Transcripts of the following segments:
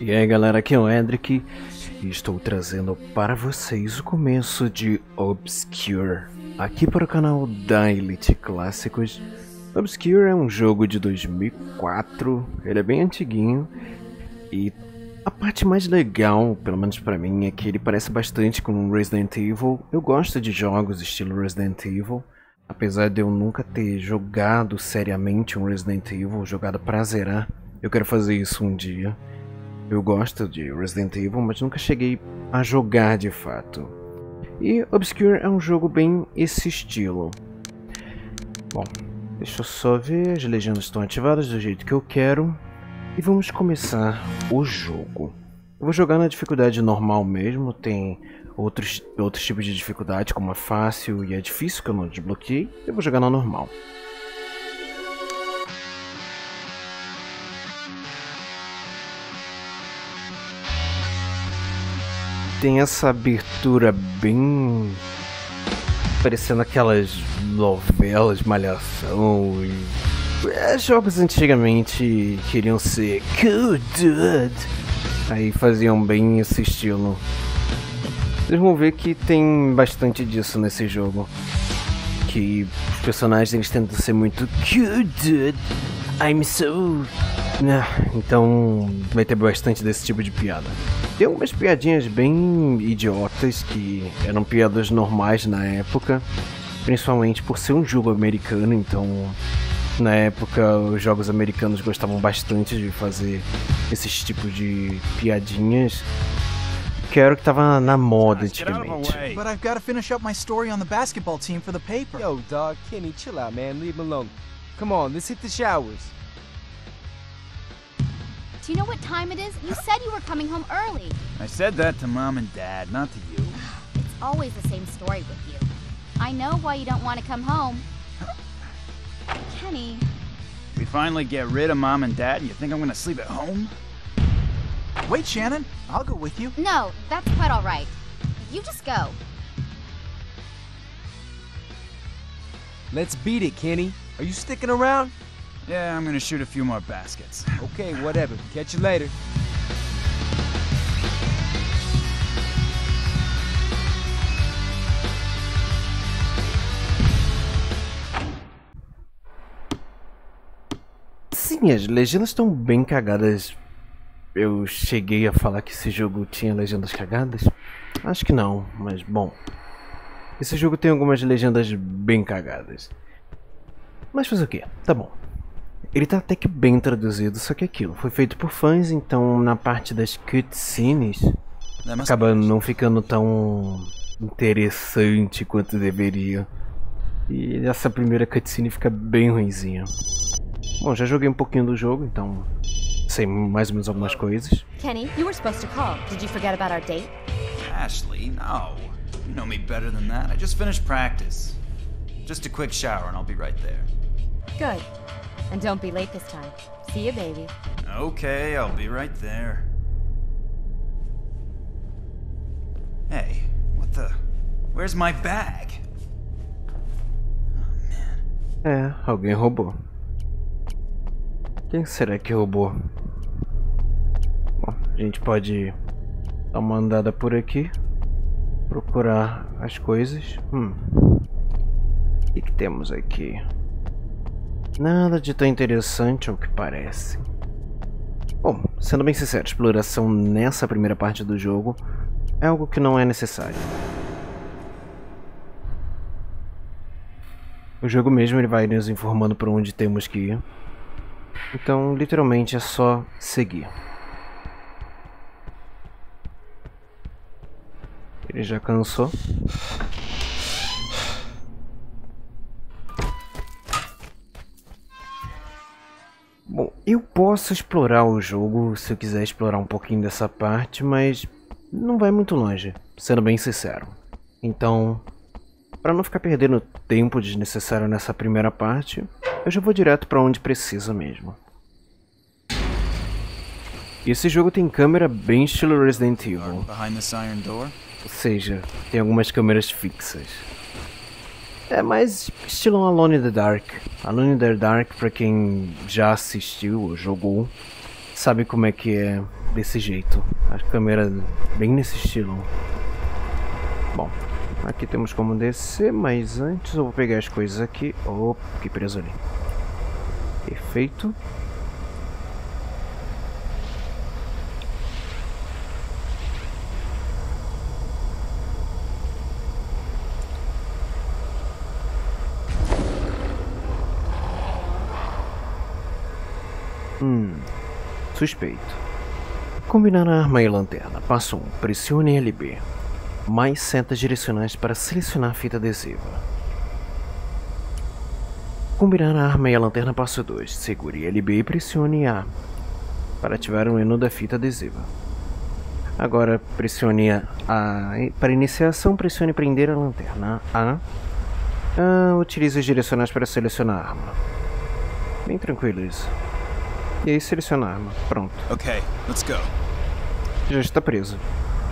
E aí galera, aqui é o Hendrick e estou trazendo para vocês o começo de Obscure, aqui para o canal da Elite Clássicos. Obscure é um jogo de 2004, ele é bem antiguinho e a parte mais legal, pelo menos para mim, é que ele parece bastante com Resident Evil. Eu gosto de jogos estilo Resident Evil, apesar de eu nunca ter jogado seriamente um Resident Evil, jogado pra zerar. Eu quero fazer isso um dia. Eu gosto de Resident Evil, mas nunca cheguei a jogar de fato. E Obscure é um jogo bem esse estilo. Bom, deixa eu só ver, as legendas estão ativadas do jeito que eu quero. E vamos começar o jogo. Eu vou jogar na dificuldade normal mesmo, tem outros tipos de dificuldade, como a fácil e a difícil, que eu não desbloqueei. Eu vou jogar na normal. Tem essa abertura bem... parecendo aquelas novelas, Malhação e... jogos antigamente queriam ser cool dude, aí faziam bem esse estilo. Vocês vão ver que tem bastante disso nesse jogo, que os personagens eles tentam ser muito cool dude, I'm so... então vai ter bastante desse tipo de piada. Tem umas piadinhas bem idiotas que eram piadas normais na época, principalmente por ser um jogo americano, então... na época, os jogos americanos gostavam bastante de fazer esses tipos de piadinhas, que era o que tava na moda antigamente. But I've got to finish up my story on the basketball team for the paper. Yo, dog, Kenny, chill out, man. Leave him alone. Come on, let's hit the showers. Do you know what time it is? You said you were coming home early. I said that to mom and dad, not to you. It's always the same story with you. I know why you don't want to come home. Penny. We finally get rid of mom and dad and you think I'm gonna sleep at home? Wait, Shannon, I'll go with you. No, that's quite all right. You just go. Let's beat it, Kenny. Are you sticking around? Yeah, I'm gonna shoot a few more baskets. Okay, whatever. Catch you later. As legendas estão bem cagadas. Eu cheguei a falar que esse jogo tinha legendas cagadas? Acho que não, mas bom. Esse jogo tem algumas legendas bem cagadas. Mas fazer o quê? Tá bom. Ele tá até que bem traduzido, só que aquilo foi feito por fãs, então na parte das cutscenes acaba não ficando tão interessante quanto deveria. E essa primeira cutscene fica bem ruinzinha. Bom, já joguei um pouquinho do jogo, então sei mais ou menos algumas coisas. Kenny, you were supposed to call. Did you forget about our date? Ashley, no. You know me better than that. I just finished practice. Just a quick shower and I'll be right there. Good. And don't be late this time. See you, baby. Okay, I'll be right there. Hey, what the? Where's my bag? Oh, man. É, alguém roubou. Quem será que roubou? Bom, a gente pode dar uma andada por aqui, procurar as coisas. O que temos aqui? Nada de tão interessante ao que parece. Bom, sendo bem sincero, a exploração nessa primeira parte do jogo é algo que não é necessário. O jogo mesmo ele vai nos informando para onde temos que ir. Então, literalmente, é só seguir. Ele já cansou. Bom, eu posso explorar o jogo se eu quiser explorar um pouquinho dessa parte, mas não vai muito longe, sendo bem sincero. Então, para não ficar perdendo tempo desnecessário nessa primeira parte... eu já vou direto pra onde precisa mesmo. E esse jogo tem câmera bem estilo Resident Evil. Ou seja, tem algumas câmeras fixas. É mais estilo Alone in the Dark. Alone in the Dark, pra quem já assistiu ou jogou, sabe como é que é desse jeito. A câmera bem nesse estilo. Bom, aqui temos como descer, mas antes eu vou pegar as coisas aqui. Opa, fiquei preso ali. Perfeito. Suspeito. Combinar a arma e lanterna. Passo 1. Pressione LB. Mais setas direcionais para selecionar fita adesiva. Combinar a arma e a lanterna. Passo 2. Segure LB e pressione A para ativar o menu da fita adesiva. Agora pressione A. Para iniciação, pressione prender a lanterna. A. Utilize os direcionais para selecionar a arma. Bem tranquilo isso. E aí seleciona a arma. Pronto. Ok, let's go. Já está preso.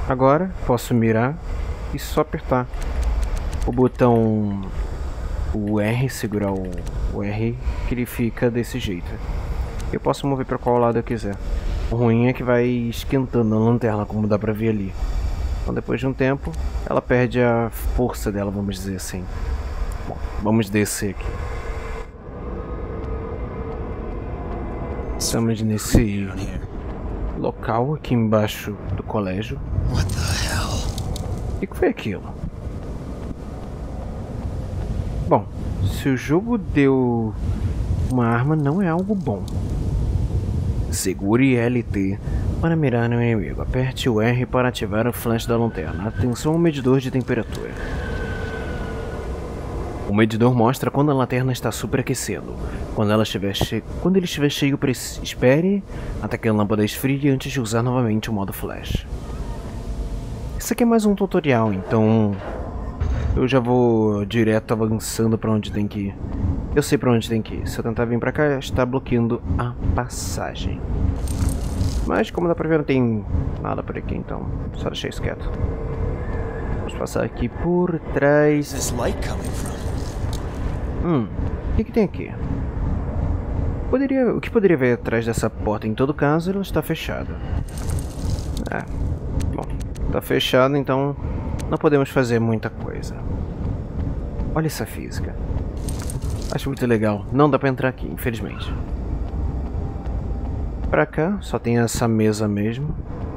Agora posso mirar e só apertar o botão R, segurar o R, que ele fica desse jeito. Eu posso mover para qual lado eu quiser. O ruim é que vai esquentando a lanterna, como dá pra ver ali. Então depois de um tempo, ela perde a força dela, vamos dizer assim. Bom, vamos descer aqui. Estamos nesse local aqui embaixo do colégio. O que foi aquilo? Bom, se o jogo deu uma arma, não é algo bom. Segure LT para mirar no inimigo. Aperte o R para ativar o flash da lanterna. Atenção ao medidor de temperatura. O medidor mostra quando a lanterna está superaquecendo. Quando ele estiver cheio, espere até que a lâmpada esfrie antes de usar novamente o modo flash. Isso aqui é mais um tutorial, então eu já vou direto avançando para onde tem que ir. Eu sei para onde tem que ir. Se eu tentar vir para cá, está bloqueando a passagem. Mas como dá para ver, não tem nada por aqui, então só deixei isso quieto. Vamos passar aqui por trás. O que tem aqui? O que poderia ver atrás dessa porta? Em todo caso, ela está fechada. É, bom, está fechada, então não podemos fazer muita coisa. Olha essa física. Acho muito legal. Não dá para entrar aqui, infelizmente. Para cá, só tem essa mesa mesmo.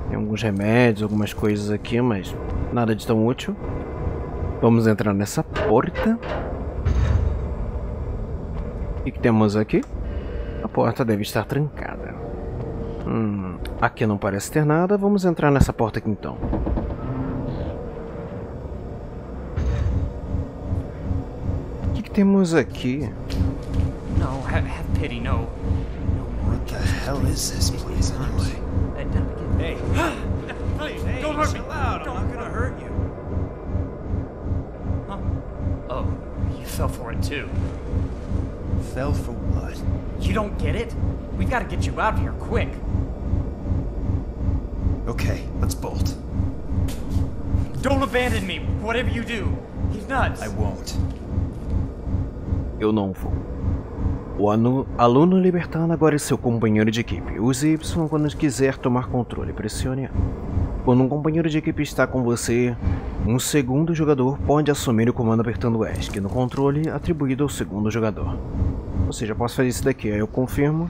Tem alguns remédios, algumas coisas aqui, mas nada de tão útil. Vamos entrar nessa porta. O que temos aqui? A porta deve estar trancada. Aqui não parece ter nada. Vamos entrar nessa porta aqui então. O que temos aqui? Não, have pity, no. What the hell is this place anyway? Hey, please, don't hurt me. I'm not gonna hurt you. Oh, you fell for it too. Fell for what? You don't get it? We've got to get you out of here quick. Okay, let's bolt. Don't abandon me, whatever you do. He's nuts. I won't. Eu não vou. O aluno libertando agora é seu companheiro de equipe. Use Y quando quiser tomar controle. Pressione A. Quando um companheiro de equipe está com você, um segundo jogador pode assumir o comando apertando ESC no controle atribuído ao segundo jogador. Ou seja, eu posso fazer isso daqui, aí eu confirmo.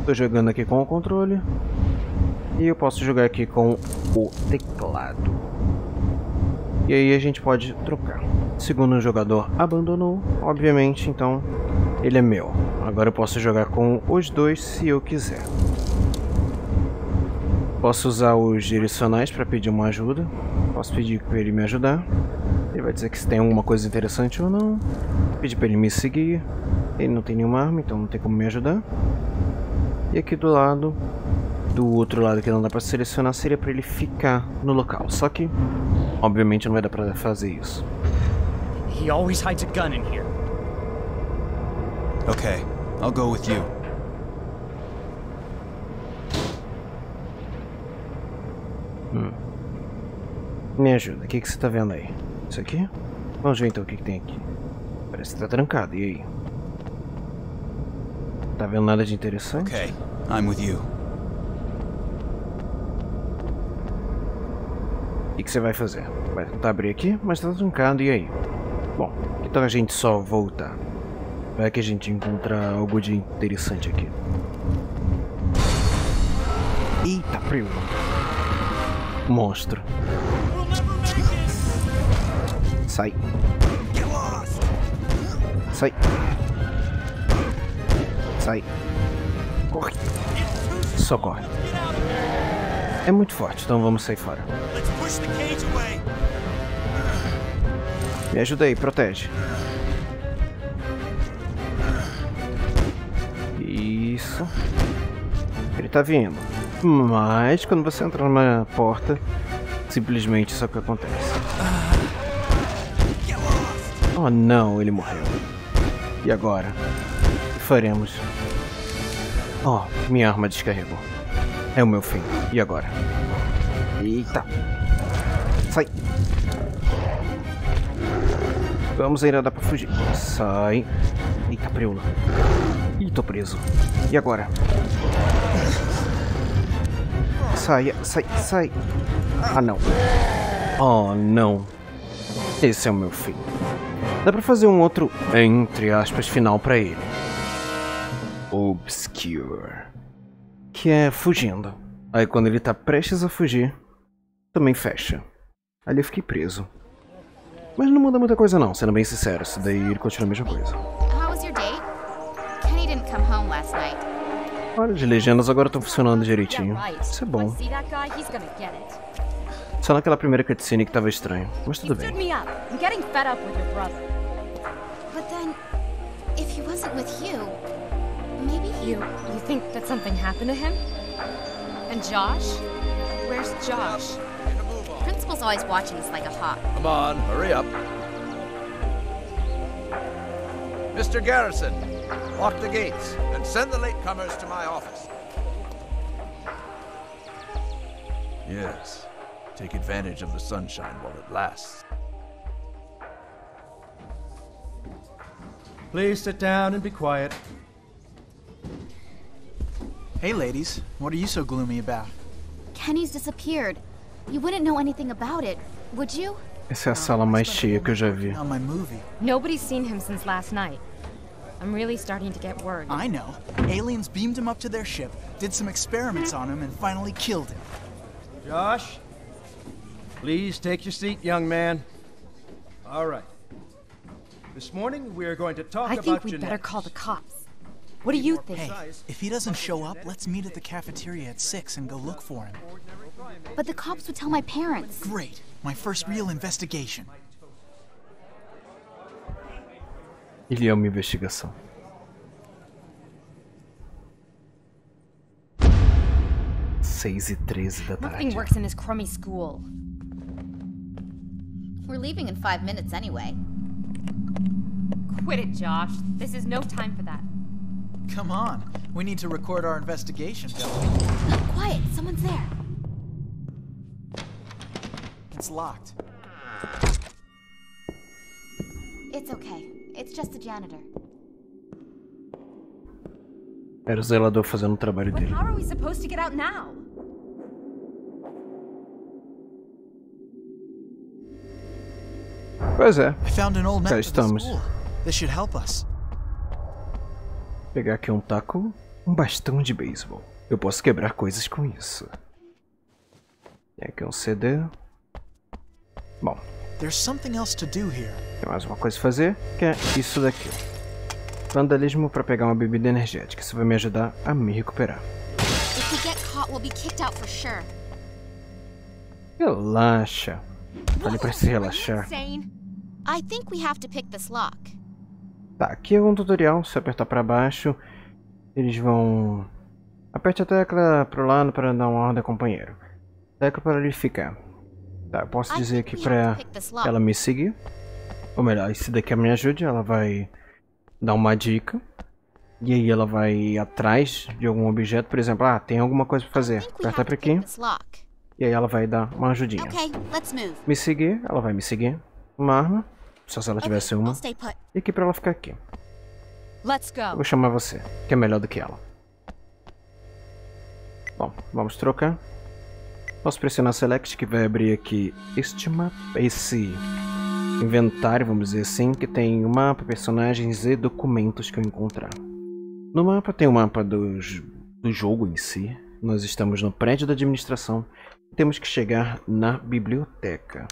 Estou jogando aqui com o controle. E eu posso jogar aqui com o teclado. E aí a gente pode trocar. Segundo jogador abandonou, obviamente, então ele é meu. Agora eu posso jogar com os dois se eu quiser. Posso usar os direcionais para pedir uma ajuda. Posso pedir para ele me ajudar. Ele vai dizer que se tem alguma coisa interessante ou não. Pedir para ele me seguir. Ele não tem nenhuma arma, então não tem como me ajudar. E aqui do lado, do outro lado que não dá para selecionar, seria para ele ficar no local. Só que, obviamente, não vai dar para fazer isso. Ele sempre esconde uma arma aqui. Ok, eu vou com você. Me ajuda, o que você tá vendo aí? Isso aqui? Vamos ver então o que tem aqui. Parece que tá trancado, e aí? Tá vendo nada de interessante? Ok, I'm with you. E o que você vai fazer? Vai tentar abrir aqui, mas está trancado, e aí? Bom, que tal a gente só voltar? Vai que a gente encontra algo de interessante aqui. Eita, primo! Monstro. Sai. Sai. Sai. Corre. Só corre. É muito forte, então vamos sair fora. Me ajuda aí, protege. Isso. Ele tá vindo. Mas quando você entra numa porta, simplesmente isso é o que acontece. Oh não, ele morreu. E agora? O que faremos? Oh, minha arma descarregou. É o meu fim. E agora? Eita. Sai. Vamos, ainda dá pra fugir. Sai. Eita, preula. Ih, tô preso. E agora? Sai, sai, sai. Ah, não. Oh, não. Esse é o meu fim. Dá pra fazer um outro, entre aspas, final pra ele. Obscure. Que é fugindo. Aí quando ele tá prestes a fugir, também fecha. Ali eu fiquei preso. Mas não muda muita coisa não, sendo bem sincero, isso daí ele continua a mesma coisa. Olha, de legendas agora estão funcionando direitinho. Isso é bom. Só naquela primeira cutscene que tava estranho, mas tudo bem. You think that something happened to him? And Josh? Where's Josh? The principal's always watching us like a hawk. Come on, hurry up. Mr. Garrison, lock the gates and send the latecomers to my office. Yes, take advantage of the sunshine while it lasts. Please sit down and be quiet. Hey ladies, what are you so gloomy about? Kenny's disappeared. You wouldn't know anything about it, would you? Essa é a sala mais cheia que eu já vi. Nobody's seen him since last night. I'm really starting to get worried. I know. Aliens beamed him up to their ship, did some experiments on him, and finally killed him. Josh, please take your seat, young man. All right. This morning we are going to talk about genetics. I think we'd better call the cops. What do you think? Hey, if he doesn't show up, let's meet at the cafeteria at 6 and go look for him. But the cops would tell my parents. Great. My first real investigation. Ele é uma investigação. Seis e 13 da tarde. Nothing works in his crummy school. We're leaving in 5 minutes anyway. Quit it, Josh. This is no time for that. Come on, we need to record our investigation, don't we? Quiet, someone's there. It's locked. It's okay. It's just the janitor. Era o zelador fazendo o trabalho dele. How are we supposed to get out now? Pois é. I found an old map of the school. This should help us. Vou pegar aqui um taco, um bastão de beisebol. Eu posso quebrar coisas com isso. Tem aqui um CD. Bom. Tem mais uma coisa a fazer, que é isso daqui. Vandalismo para pegar uma bebida energética. Isso vai me ajudar a me recuperar. Relaxa. Falei para se relaxar. Tá, aqui é um tutorial, se apertar para baixo, eles vão... Aperte a tecla pro lado para dar uma ordem ao companheiro. Tecla para ele ficar. Tá, eu posso dizer aqui para ela me seguir. Ou melhor, esse daqui me ajude, ela vai dar uma dica. E aí ela vai atrás de algum objeto, por exemplo, ah, tem alguma coisa para fazer. Apertar para aqui. E aí ela vai dar uma ajudinha. Me seguir, ela vai me seguir. Uma arma. Só se ela tivesse uma. E aqui pra ela ficar aqui. Eu vou chamar você, que é melhor do que ela. Bom, vamos trocar. Posso pressionar Select, que vai abrir aqui este mapa, esse inventário, vamos dizer assim, que tem o mapa, personagens e documentos que eu encontrar. No mapa tem o mapa do jogo em si. Nós estamos no prédio da administração. Temos que chegar na biblioteca.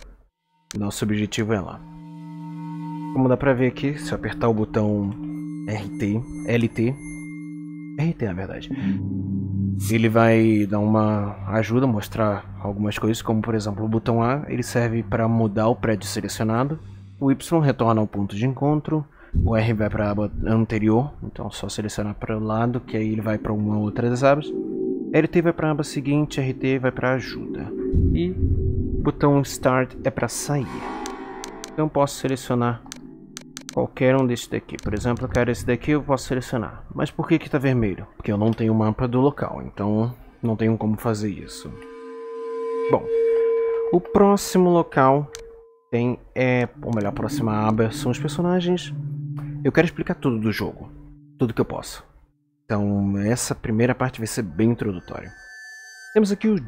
Nosso objetivo é lá. Como dá pra ver aqui, se eu apertar o botão RT, na verdade, ele vai dar uma ajuda, mostrar algumas coisas, como por exemplo o botão A, ele serve para mudar o prédio selecionado, o Y retorna ao ponto de encontro, o R vai para a aba anterior, então só selecionar para o lado, que aí ele vai para uma ou outra das abas, LT vai para a aba seguinte, RT vai para ajuda, e o botão Start é para sair. Então eu posso selecionar qualquer um desse daqui. Por exemplo, eu quero esse daqui, eu posso selecionar. Mas por que que tá vermelho? Porque eu não tenho o mapa do local, então não tenho como fazer isso. Bom, o próximo local tem, ou melhor, a próxima aba são os personagens. Eu quero explicar tudo do jogo, tudo que eu posso. Então essa primeira parte vai ser bem introdutória. Temos aqui o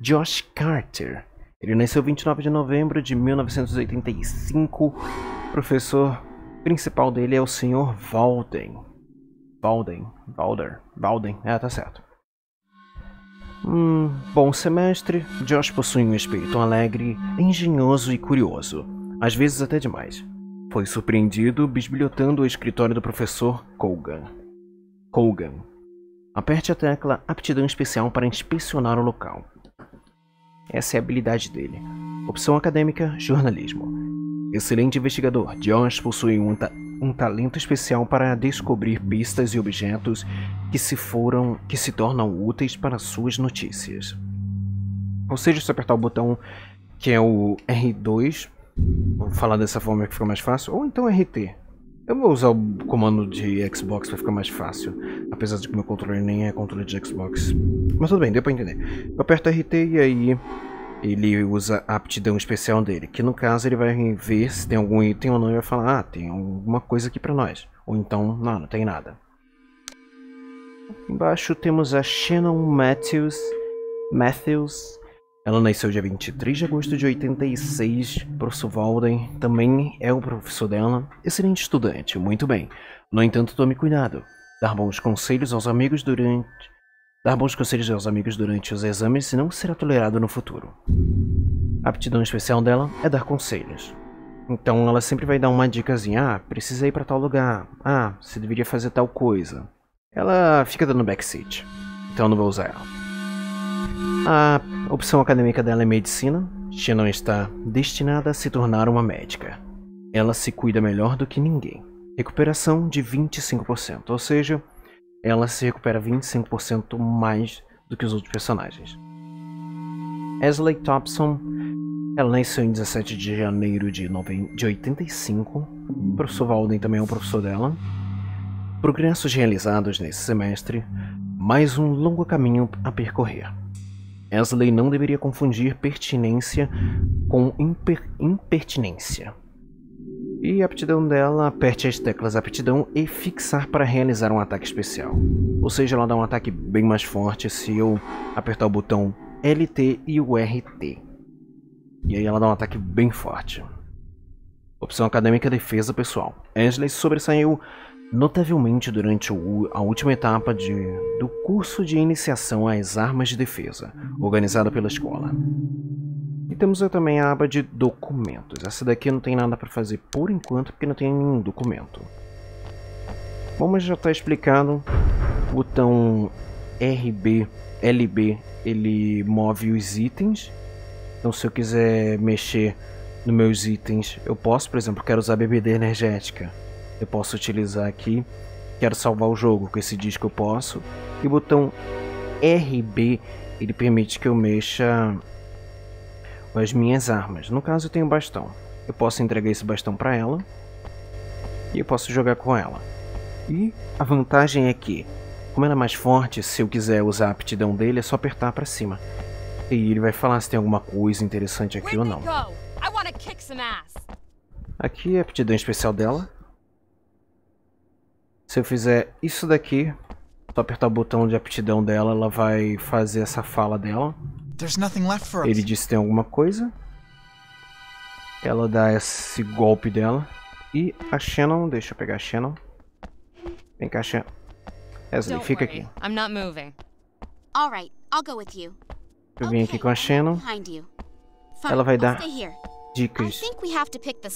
Josh Carter. Ele nasceu 29 de novembro de 1985. O professor principal dele é o Sr. Walden. Ah, tá certo. Bom semestre. Josh possui um espírito alegre, engenhoso e curioso. Às vezes até demais. Foi surpreendido bisbilhotando o escritório do professor Colgan. Aperte a tecla Aptidão Especial para inspecionar o local. Essa é a habilidade dele. Opção acadêmica, jornalismo. Excelente investigador, Josh possui um talento especial para descobrir pistas e objetos que se tornam úteis para suas notícias. Ou seja, se apertar o botão que é o R2, vou falar dessa forma que fica mais fácil, ou então RT. Eu vou usar o comando de Xbox para ficar mais fácil, apesar de que meu controle nem é controle de Xbox. Mas tudo bem, deu pra entender. Eu aperto RT e aí ele usa a aptidão especial dele, que no caso ele vai ver se tem algum item ou não e vai falar, ah, tem alguma coisa aqui pra nós. Ou então, não, não tem nada. Embaixo temos a Shannon Matthews. Ela nasceu dia 23 de agosto de 86, o professor Walden também é o professor dela, excelente estudante, muito bem. No entanto, tome cuidado, dar bons conselhos aos amigos durante os exames senão será tolerado no futuro. A aptidão especial dela é dar conselhos. Então ela sempre vai dar uma dicasinha, ah, precisa ir para tal lugar, ah, você deveria fazer tal coisa. Ela fica dando backseat, então não vou usar ela. A opção acadêmica dela é medicina. Shannon está destinada a se tornar uma médica. Ela se cuida melhor do que ninguém. Recuperação de 25%, ou seja, ela se recupera 25% mais do que os outros personagens. Ashley Thompson, ela nasceu em 17 de janeiro de 85. O professor Walden também é o professor dela. Progressos realizados nesse semestre, mais um longo caminho a percorrer. Ashley não deveria confundir pertinência com impertinência. E a aptidão dela, aperte as teclas aptidão e fixar para realizar um ataque especial. Ou seja, ela dá um ataque bem mais forte se eu apertar o botão LT e o RT. E aí ela dá um ataque bem forte. Opção acadêmica defesa pessoal. Ashley sobressaiu notavelmente durante a última etapa do curso de iniciação às armas de defesa, organizada pela escola. E temos também a aba de documentos. Essa daqui não tem nada para fazer por enquanto, porque não tem nenhum documento. Bom, mas já está explicado. O botão LB, ele move os itens. Então se eu quiser mexer nos meus itens, eu posso, por exemplo, quero usar a bebedeira energética. Eu posso utilizar aqui, quero salvar o jogo, com esse disco eu posso. E o botão RB, ele permite que eu mexa as minhas armas. No caso eu tenho um bastão, eu posso entregar esse bastão para ela e eu posso jogar com ela. E a vantagem é que, como ela é mais forte, se eu quiser usar a aptidão dele é só apertar para cima. E ele vai falar se tem alguma coisa interessante aqui ou não. Aqui é a aptidão especial dela. Se eu fizer isso daqui, tu apertar o botão de aptidão dela, ela vai fazer essa fala dela. Ele disse que tem alguma coisa. Ela dá esse golpe dela. E a Shannon, deixa eu pegar a Shannon. Vem cá, Shannon. Ashley, fica aqui. Eu vim aqui com a Shannon. Ela vai dar dicas.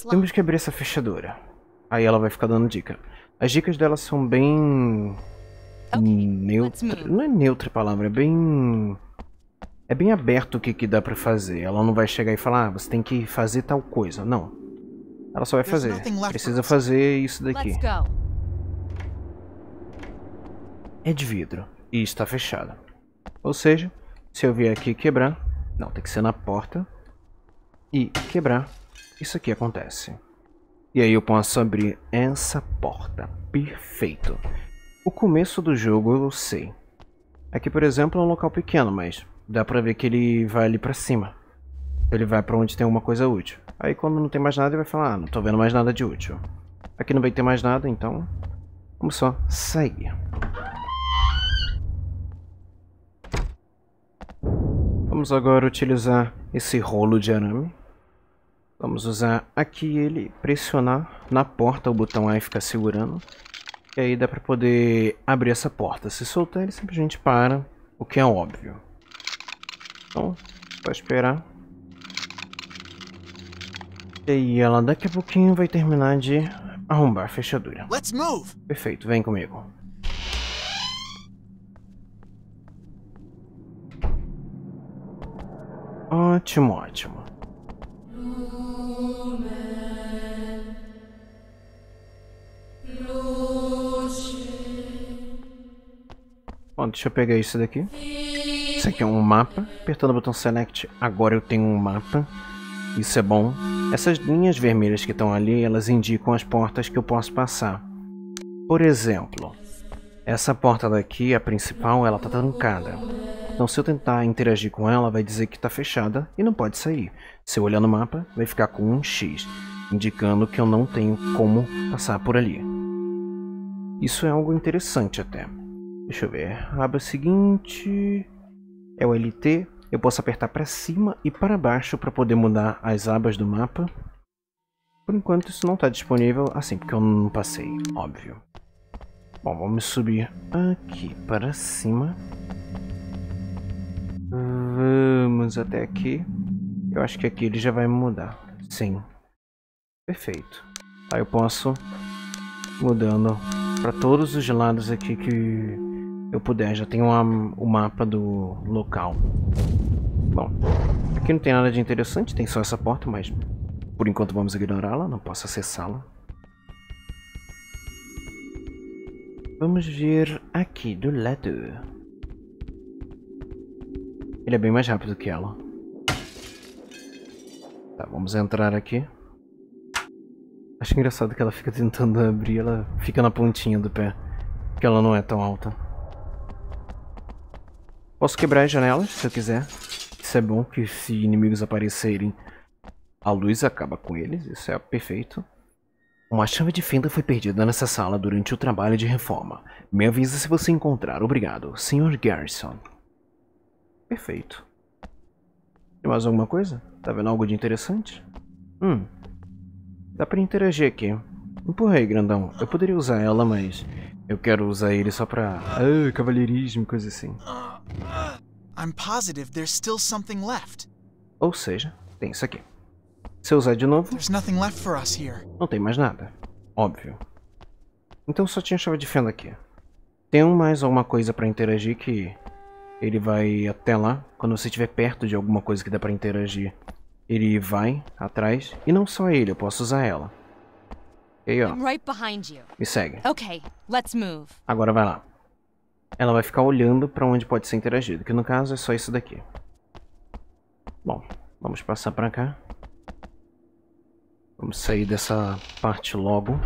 Temos que abrir essa fechadura. Aí ela vai ficar dando dica. As dicas dela são bem... neutra. Não é neutra a palavra, é bem... é bem aberto o que, dá pra fazer. Ela não vai chegar e falar, ah, você tem que fazer tal coisa. Não. Ela só vai fazer. Precisa fazer isso daqui. É de vidro. E está fechada. Ou seja, se eu vier aqui quebrar... não, tem que ser na porta. E quebrar. Isso aqui acontece. E aí eu posso abrir essa porta. Perfeito. O começo do jogo eu sei. Aqui, por exemplo, é um local pequeno, mas... dá pra ver que ele vai ali pra cima. Ele vai pra onde tem alguma coisa útil. Aí quando não tem mais nada ele vai falar, ah, não tô vendo mais nada de útil. Aqui não vai ter mais nada, então... vamos só sair. Vamos agora utilizar esse rolo de arame. Vamos usar aqui ele, pressionar na porta, o botão A e ficar segurando. E aí dá pra poder abrir essa porta. Se soltar ele simplesmente para, o que é óbvio. Então, só esperar. E aí ela daqui a pouquinho vai terminar de arrombar a fechadura. Perfeito, vem comigo. Ótimo, ótimo. Bom, deixa eu pegar isso daqui. Isso aqui é um mapa. Apertando o botão Select, agora eu tenho um mapa. Isso é bom. Essas linhas vermelhas que estão ali, elas indicam as portas que eu posso passar. Por exemplo, essa porta daqui, a principal, ela tá trancada. Então se eu tentar interagir com ela, vai dizer que tá fechada e não pode sair. Se eu olhar no mapa, vai ficar com um X, indicando que eu não tenho como passar por ali. Isso é algo interessante até. Deixa eu ver. A aba seguinte... é o LT, eu posso apertar para cima e para baixo para poder mudar as abas do mapa. Por enquanto isso não está disponível, assim, porque eu não passei, óbvio. Bom, vamos subir aqui para cima. Vamos até aqui. Eu acho que aqui ele já vai mudar, sim. Perfeito. Aí eu posso mudando para todos os lados aqui que... eu puder, já tenho o mapa do local. Bom, aqui não tem nada de interessante, tem só essa porta, mas por enquanto vamos ignorá-la, não posso acessá-la. Vamos vir aqui do lado. Ele é bem mais rápido que ela. Tá, vamos entrar aqui. Acho engraçado que ela fica tentando abrir, ela fica na pontinha do pé, porque ela não é tão alta. Posso quebrar as janelas, se eu quiser. Isso é bom, que se inimigos aparecerem, a luz acaba com eles. Isso é perfeito. Uma chave de fenda foi perdida nessa sala durante o trabalho de reforma. Me avisa se você encontrar. Obrigado, Sr. Garrison. Perfeito. Tem mais alguma coisa? Tá vendo algo de interessante? Dá pra interagir aqui. Empurra aí, grandão. Eu poderia usar ela, mas... eu quero usar ele só pra... ah, cavalheirismo, coisa assim. Ou seja, tem isso aqui. Se eu usar de novo... não tem mais nada. Óbvio. Então só tinha chave de fenda aqui. Tem mais alguma coisa pra interagir que... ele vai até lá. Quando você estiver perto de alguma coisa que dá pra interagir, ele vai atrás. E não só ele, eu posso usar ela. E aí, ó, me segue. Agora vai lá. Ela vai ficar olhando pra onde pode ser interagido, que no caso é só isso daqui. Bom, vamos passar pra cá. Vamos sair dessa parte logo.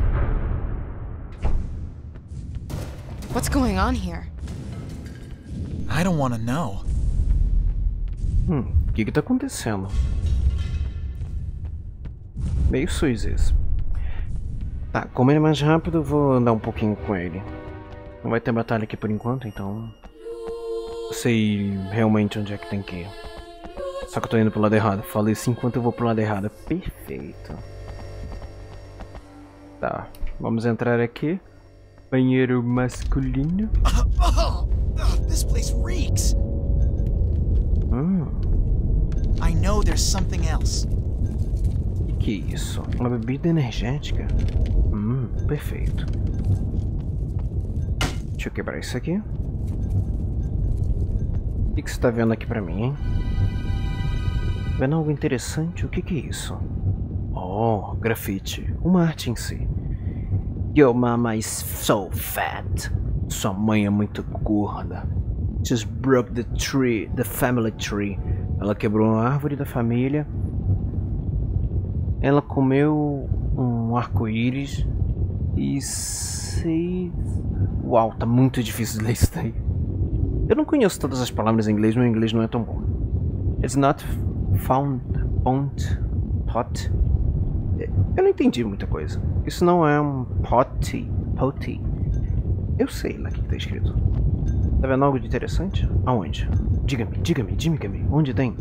What's going on here? I don't wanna know. O que tá acontecendo? Meio suíço isso. Tá, como ele é mais rápido, eu vou andar um pouquinho com ele. Não vai ter batalha aqui por enquanto, então... Eu sei realmente onde é que tem que ir. Só que eu tô indo pro lado errado. Falei isso enquanto eu vou pro lado errado. Perfeito. Tá, vamos entrar aqui. Banheiro masculino. This place reeks. I know there's something else. Que isso? Uma bebida energética? Perfeito. Deixa eu quebrar isso aqui. O que você está vendo aqui pra mim, hein? Vendo algo interessante? O que que é isso? Oh, grafite. Uma arte em si. Your mama is so fat. Sua mãe é muito gorda. Just broke the tree, the family tree. Ela quebrou a árvore da família. Ela comeu um arco-íris e seis... Uau, tá muito difícil de ler isso daí. Eu não conheço todas as palavras em inglês, meu inglês não é tão bom. It's not found, pont, pot. Eu não entendi muita coisa. Isso não é um pot, potty. Eu sei lá o que tá escrito. Tá vendo algo de interessante? Aonde? Diga-me, diga-me, diga-me, onde tem?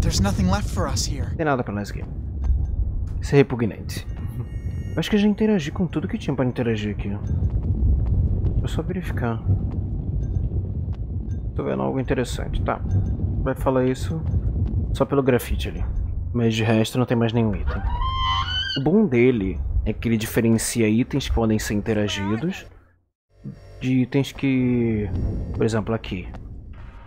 There's nothing left for us here. Tem nada pra nós aqui. Isso é repugnante. Acho que eu já interagi com tudo que tinha para interagir aqui. É só verificar. Tô vendo algo interessante, tá? Vai falar isso só pelo grafite ali. Mas de resto não tem mais nenhum item. O bom dele é que ele diferencia itens que podem ser interagidos de itens que... Por exemplo, aqui.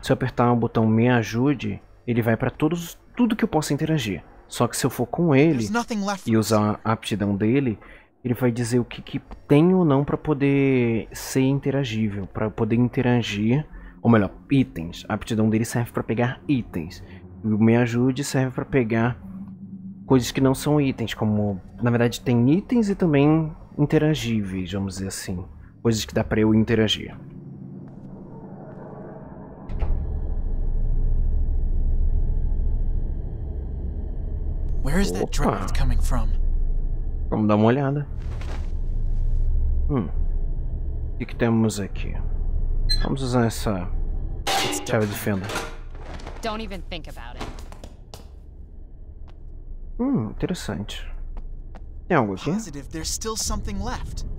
Se eu apertar o botão Me Ajude, ele vai para tudo que eu possa interagir. Só que se eu for com ele e usar a aptidão dele, ele vai dizer o que tem ou não para poder ser interagível, para poder interagir, ou melhor, itens. A aptidão dele serve para pegar itens. E o Me Ajude serve para pegar coisas que não são itens, como, na verdade, tem itens e também interagíveis, vamos dizer assim. Coisas que dá para eu interagir. Where is that droid coming from? Vamos dar uma olhada. O que temos aqui? Vamos usar essa chave de fenda. Don't even think about it. Interessante. Tem algo aqui?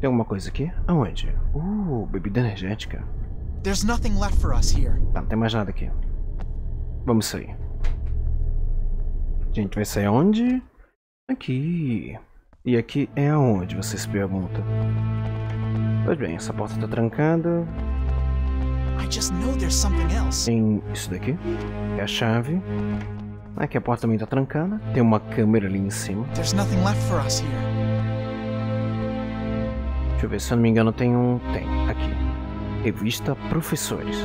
Tem alguma coisa aqui? Aonde? Bebida energética. There's nothing left for us here. Tá, não tem mais nada aqui. Vamos sair. A gente vai sair onde? Aqui. E aqui é aonde, você se pergunta. Pois bem, essa porta tá trancada. Tem isso daqui, que é a chave. Aqui a porta também tá trancada. Tem uma câmera ali em cima. Deixa eu ver, se eu não me engano tem um... Tem, aqui. Revista Professores.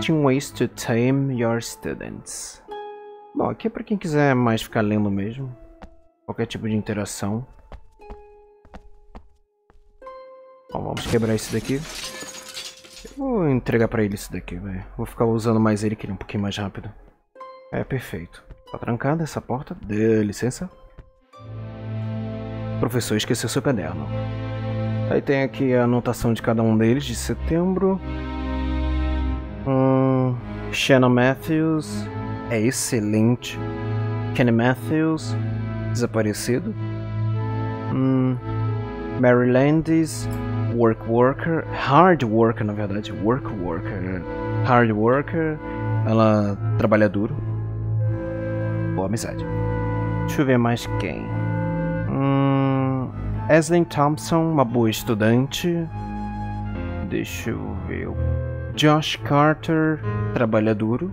Ten Ways to Tame Your Students. Bom, aqui é pra quem quiser mais ficar lendo mesmo. Qualquer tipo de interação. Bom, vamos quebrar esse daqui. Eu vou entregar pra ele esse daqui, velho. Vou ficar usando mais ele que ele é um pouquinho mais rápido. É, perfeito. Tá trancada essa porta. Dê licença. O professor esqueceu seu caderno. Aí tem aqui a anotação de cada um deles de setembro. Shannon Matthews... É excelente. Kenny Matthews, desaparecido. Maryland's hard worker. Ela trabalha duro. Boa amizade. Deixa eu ver mais quem. Ashley Thompson, uma boa estudante. Deixa eu ver. Josh Carter, trabalha duro.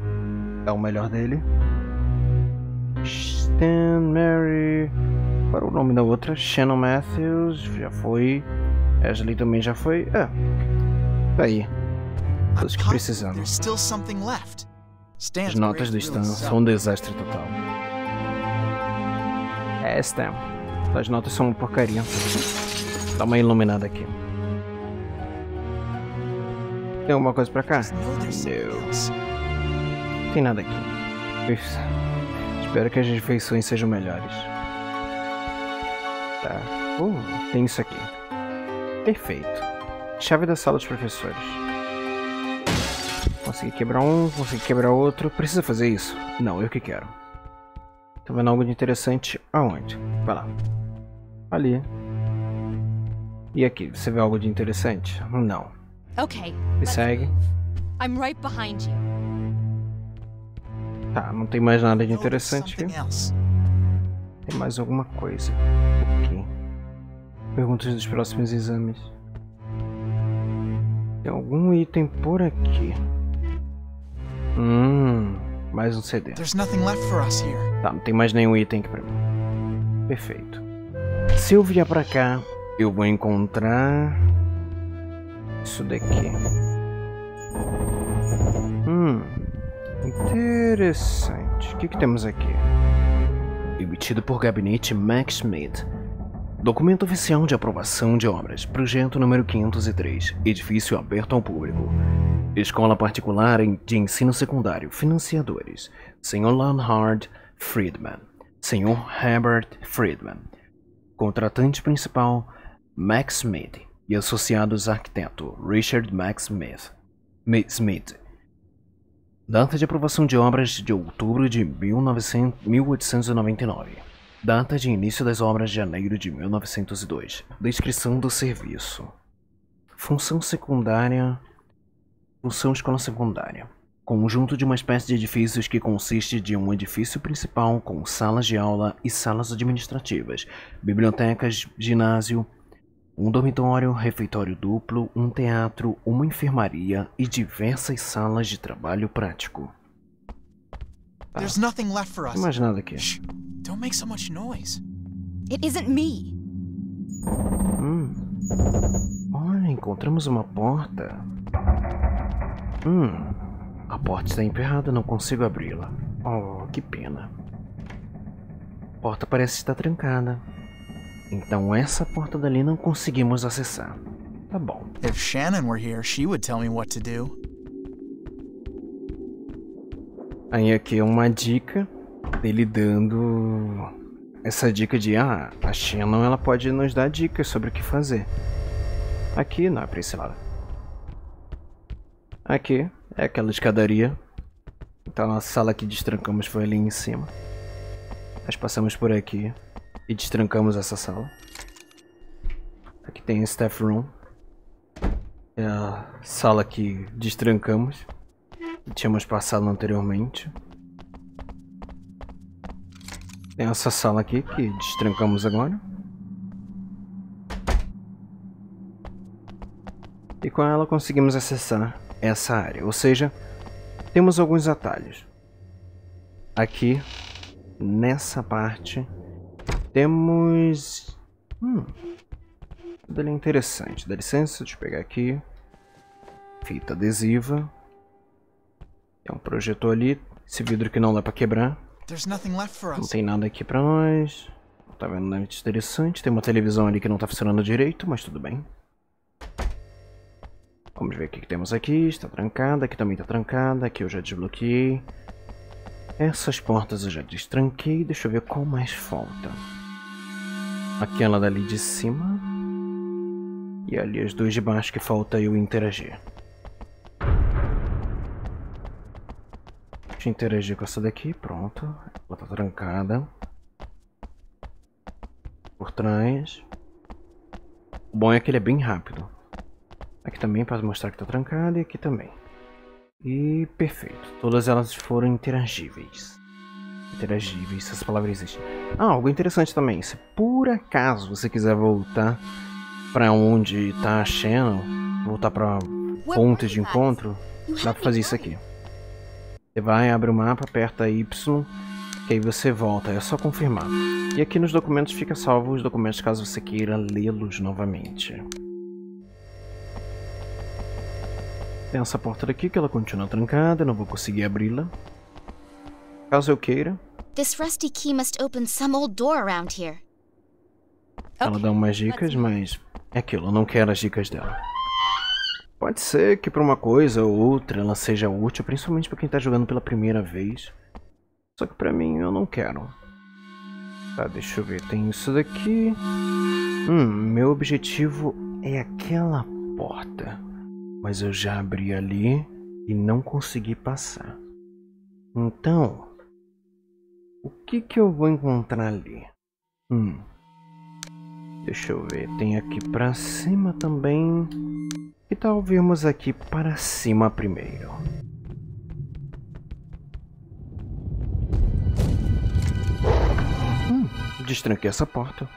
É o melhor dele. Stan Mary. Qual é o nome da outra? Shannon Matthews. Já foi. Ashley também já foi. É. Tá aí. Todos que precisamos. As notas do Stan são um desastre total. É, Stan. As notas são uma porcaria. Dá uma iluminada aqui. Tem alguma coisa pra cá? Deus. Não tem nada aqui. Ufa. Espero que as refeições sejam melhores. Tá. Tem isso aqui. Perfeito. chave da sala dos professores. Consegui quebrar um, consegui quebrar outro. Precisa fazer isso? Não, eu que quero. Tô vendo algo de interessante. Aonde? Vai lá. Ali. E aqui, você vê algo de interessante? Não. Ok. Me segue. I'm right behind you. Tá, não tem mais nada de interessante aqui. Tem mais alguma coisa aqui. Perguntas dos próximos exames. Tem algum item por aqui. Mais um CD. Tá, não tem mais nenhum item aqui pra mim. Perfeito. Se eu vier pra cá, eu vou encontrar... isso daqui. Interessante. O que temos aqui? Emitido por Gabinete Max Smith. Documento oficial de aprovação de obras. Projeto número 503. Edifício aberto ao público. Escola particular de ensino secundário. Financiadores. Sr. Leonhard Friedman. Sr. Herbert Friedman. Contratante principal, Max Smith. E associados arquiteto, Richard Max Smith. Data de aprovação de obras de outubro de 1899. Data de início das obras de janeiro de 1902. Descrição do serviço. Função secundária. Função escola secundária. Conjunto de uma espécie de edifícios que consiste de um edifício principal com salas de aula e salas administrativas, bibliotecas, ginásio, um dormitório, refeitório duplo, um teatro, uma enfermaria e diversas salas de trabalho prático. Tá. Não tem mais nada aqui. Don't make so much noise. It isn't me. Olha, encontramos uma porta. A porta está emperrada, não consigo abri-la. Oh, que pena. A porta parece estar trancada. Então essa porta dali não conseguimos acessar. Tá bom. If Shannon were here, she would tell me what to do. Aí aqui é uma dica dele dando essa dica de a Shannon ela pode nos dar dicas sobre o que fazer. Aqui não é pra esse lado. Aqui é aquela escadaria. Então a sala que destrancamos foi ali em cima. Nós passamos por aqui. E destrancamos essa sala. Aqui tem a Staff Room. É a sala que destrancamos. Que tínhamos passado anteriormente. Tem essa sala aqui que destrancamos agora. E com ela conseguimos acessar essa área. Ou seja, temos alguns atalhos. Aqui, nessa parte... temos... Tudo ali é interessante. Dá licença, deixa eu pegar aqui. Fita adesiva. Tem um projetor ali. Esse vidro que não dá pra quebrar. Não tem nada aqui pra nós. Não tá vendo nada interessante. Tem uma televisão ali que não tá funcionando direito, mas tudo bem. Vamos ver o que temos aqui. Está trancada, aqui também está trancada. Aqui eu já desbloqueei. Essas portas eu já destranquei. Deixa eu ver qual mais falta. Aquela dali de cima. E ali as duas de baixo que falta eu interagir. Deixa eu interagir com essa daqui. Pronto. Ela tá trancada. Por trás. O bom é que ele é bem rápido. Aqui também para mostrar que tá trancada. E aqui também. E perfeito. Todas elas foram interagíveis. Interagíveis, essas palavras existem. Ah, algo interessante também. Se por acaso você quiser voltar para onde está a Shannon, voltar para pontos de encontro, dá para fazer isso aqui. Você vai, abre o mapa, aperta Y, que aí você volta. É só confirmar. E aqui nos documentos fica salvo os documentos caso você queira lê-los novamente. Tem essa porta daqui que ela continua trancada, não vou conseguir abri-la. Caso eu queira. Ela dá umas dicas, mas é aquilo, eu não quero as dicas dela. Pode ser que para uma coisa ou outra ela seja útil, principalmente para quem tá jogando pela primeira vez. Só que para mim eu não quero. Tá, deixa eu ver, tem isso daqui. Meu objetivo é aquela porta, mas eu já abri ali e não consegui passar. Então, o que que eu vou encontrar ali? Deixa eu ver, tem aqui pra cima também. Que tal virmos aqui para cima primeiro? Destranquei essa porta.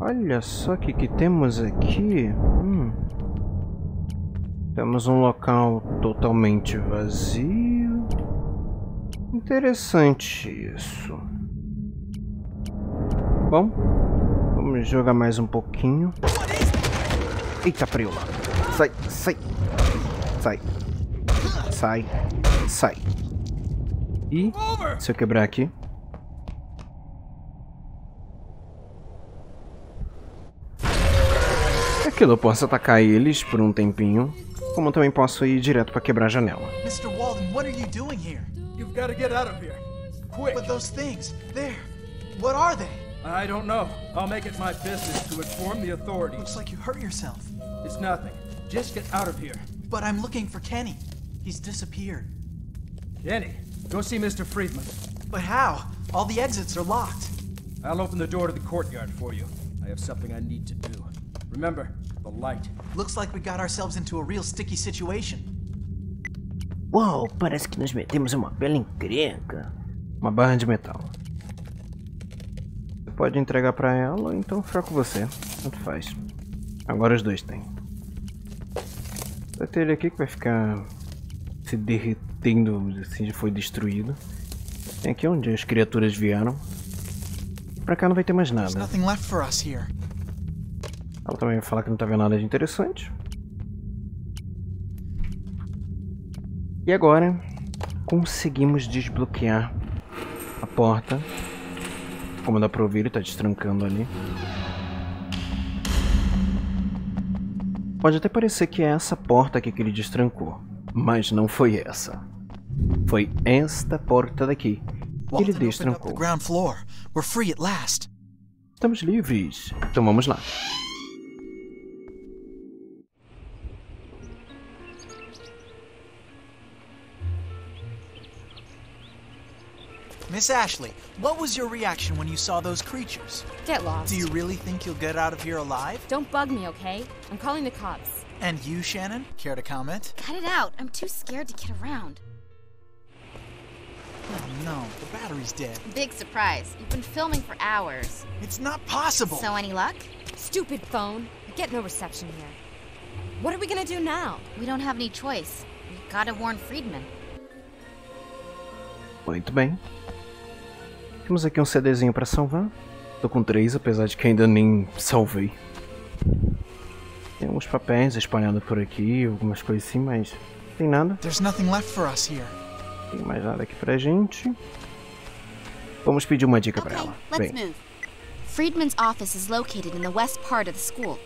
Olha só o que temos aqui. Temos um local totalmente vazio. Interessante isso. Bom, vamos jogar mais um pouquinho. Eita, preula. Sai, sai. Sai. Sai. Sai. E se eu quebrar aqui? Aquilo, eu posso atacar eles por um tempinho, como também posso ir direto para quebrar a janela. Mr. Walden, what are you doing here? You've got to get out of here. Quick. But those things, there. What are they? I don't know. I'll make it my business to inform the authorities. Looks like you hurt yourself. It's nothing. Just get out of here. But I'm looking for Kenny. He's disappeared. Kenny, go see Mr. Friedman. But how? All the exits are locked. I'll open the door to the courtyard for you. I have something I need to do. Remember, the light. Looks like we got ourselves into a real sticky situation. Uou, parece que nós metemos uma bela encrenca. Uma barra de metal. Você pode entregar pra ela ou então ficar com você. Tanto faz. Agora os dois têm. Vai ter ele aqui que vai ficar se derretendo, assim, já foi destruído. Tem aqui onde as criaturas vieram. E pra cá não vai ter mais nada. Ela também vai falar que não tá vendo nada de interessante. E agora, conseguimos desbloquear a porta. Como dá pra ouvir, ele tá destrancando ali. Pode até parecer que é essa porta aqui que ele destrancou. Mas não foi essa. Foi esta porta daqui que ele destrancou. Estamos livres. Então vamos lá. Miss Ashley, what was your reaction when you saw those creatures? Get lost. Do you really think you'll get out of here alive? Don't bug me, okay? I'm calling the cops. And you, Shannon? Care to comment? Cut it out. I'm too scared to get around. Oh no, the battery's dead. Big surprise. You've been filming for hours. It's not possible. So any luck? Stupid phone. I get no reception here. What are we gonna do now? We don't have any choice. We've gotta warn Friedman. Muito bem. Temos aqui um CDzinho pra salvar. Tô com 3, apesar de que ainda nem salvei. Tem uns papéis espalhados por aqui, algumas coisas assim, mas não tem nada. Não tem mais nada aqui pra gente. Vamos pedir uma dica pra ela. Bem. Friedman's office is located in the west part of the school.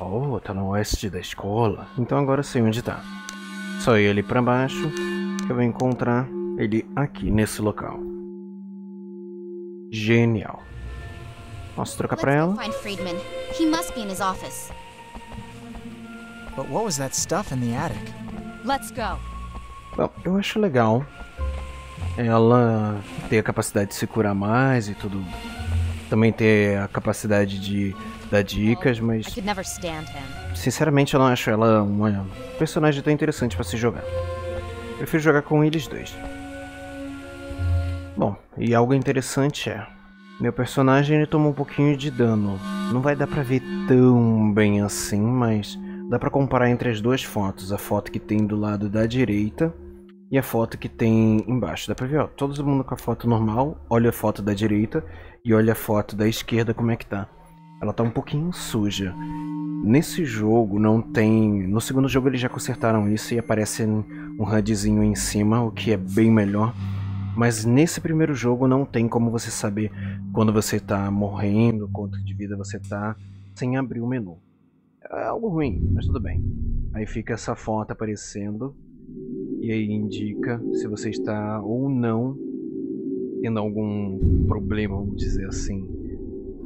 Oh, tá no oeste da escola. Então agora eu sei onde tá. Só ir ali pra baixo que eu vou encontrar ele aqui nesse local. Genial. Posso trocar pra ela? Bom, eu acho legal ela ter a capacidade de se curar mais e tudo. Também ter a capacidade de dar dicas, mas sinceramente eu não acho ela uma personagem tão interessante pra se jogar. Prefiro jogar com eles dois. Bom, e algo interessante é, meu personagem ele toma um pouquinho de dano. Não vai dar pra ver tão bem assim, mas dá pra comparar entre as duas fotos. A foto que tem do lado da direita e a foto que tem embaixo. Dá pra ver, ó, todo mundo com a foto normal, olha a foto da direita e olha a foto da esquerda como é que tá. Ela tá um pouquinho suja. Nesse jogo não tem... No segundo jogo eles já consertaram isso e aparece um HUDzinho em cima, o que é bem melhor. Mas nesse primeiro jogo não tem como você saber quando você tá morrendo, quanto de vida você tá, sem abrir o menu. É algo ruim, mas tudo bem. Aí fica essa foto aparecendo, e aí indica se você está ou não tendo algum problema, vamos dizer assim,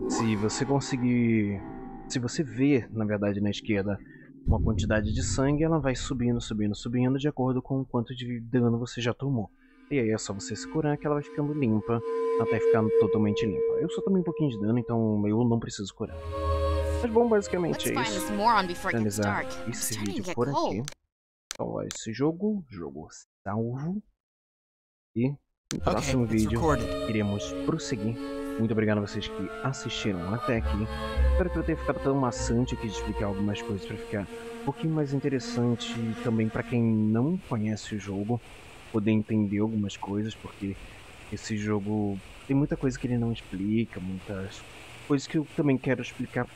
Se você conseguir... Se você vê, na verdade, na esquerda, uma quantidade de sangue, ela vai subindo, subindo, subindo, de acordo com o quanto de dano você já tomou. E aí é só você se curar que ela vai ficando limpa, até ficar totalmente limpa. Eu só tomei um pouquinho de dano, então eu não preciso curar. Mas bom, basicamente é isso. Finalizar esse vídeo por aqui. Então, ó, esse jogo salvo. E no próximo vídeo iremos prosseguir. Muito obrigado a vocês que assistiram até aqui. Espero que eu tenha ficado tão maçante aqui de explicar algumas coisas para ficar um pouquinho mais interessante também para quem não conhece o jogo, poder entender algumas coisas, porque esse jogo tem muita coisa que ele não explica, muitas coisas que eu também quero explicar.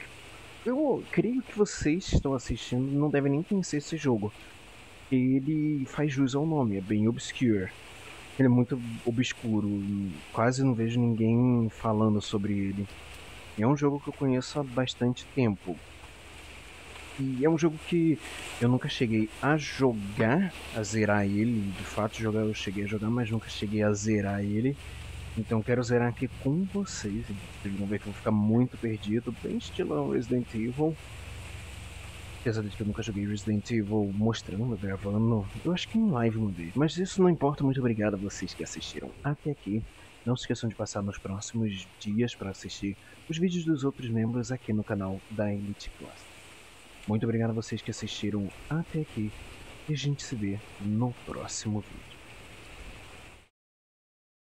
Eu creio que vocês que estão assistindo não devem nem conhecer esse jogo. Ele faz jus ao nome, é bem obscure. Ele é muito obscuro, quase não vejo ninguém falando sobre ele. É um jogo que eu conheço há bastante tempo. E é um jogo que eu nunca cheguei a jogar, a zerar ele. De fato, jogar eu cheguei a jogar, mas nunca cheguei a zerar ele. Então quero zerar aqui com vocês. Vocês vão ver que eu vou ficar muito perdido, bem estilo Resident Evil. Apesar de que eu nunca joguei Resident Evil mostrando, gravando, eu acho que em live uma vez. Mas isso não importa, muito obrigado a vocês que assistiram até aqui. Não se esqueçam de passar nos próximos dias para assistir os vídeos dos outros membros aqui no canal da Elite Clássicos. Muito obrigado a vocês que assistiram até aqui e a gente se vê no próximo vídeo.